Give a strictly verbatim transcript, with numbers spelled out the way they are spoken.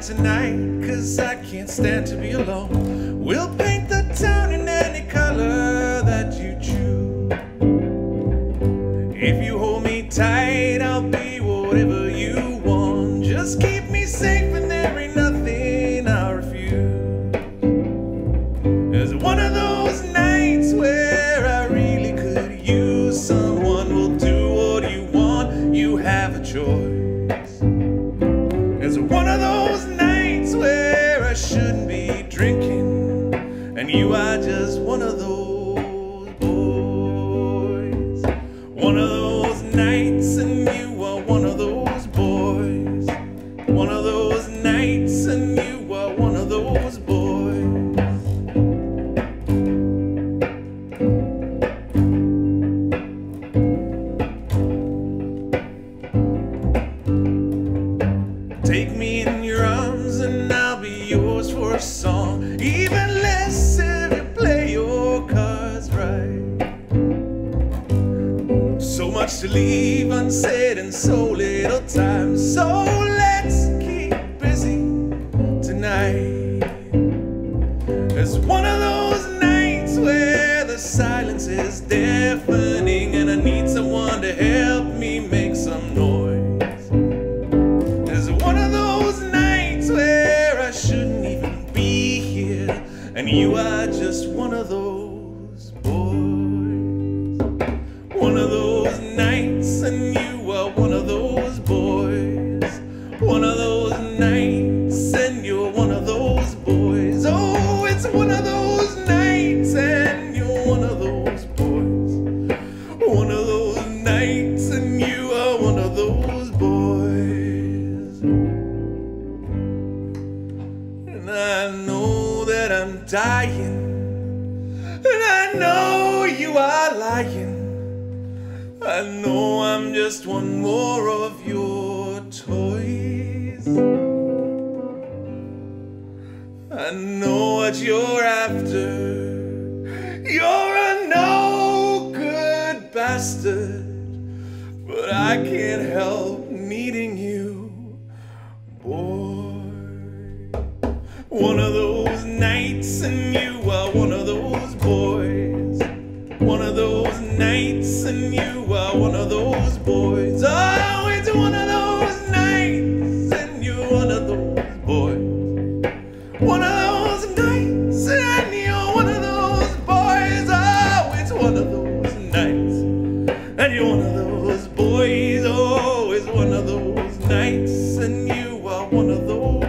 out tonight, cause I can't stand to be alone. We'll paint the town in any color that you choose. If you hold me tight, I'll be whatever you want. Just keep me safe and there ain't nothing I refuse. There's one of those nights where I really could use someone. Will do what you want, you have a choice. One of those nights where I shouldn't be drinking, and you are just one of those boys. One of those nights, and you are one of those boys. One of those nights, and you are one of those boys. Take me in your arms and I'll be yours for a song. Even less if you play your cards right. So much to leave unsaid and so little time. So let's keep busy tonight. It's one of those nights where the silence is deafening, and I need someone to help me make some noise. And you are just one of those boys. One of those nights, and you are one of those boys. One of those nights, and you're one of those boys. Oh, it's one of those nights, and you're one of those boys. One of those nights, and you are one of those boys. And I know that I'm dying, and I know you are lying. I know I'm just one more of your toys. I know what you're after. You're a no-good bastard, but I can't help needing you, boy. One of those nights, and you are one of those boys. One of those nights, and you are one of those boys. Oh, it's one of those nights, and you're one of those boys. One of those nights, and you're one of those boys. Oh, it's one of those nights, and you're one of those boys. Oh, it's one of those nights, and you are one of those.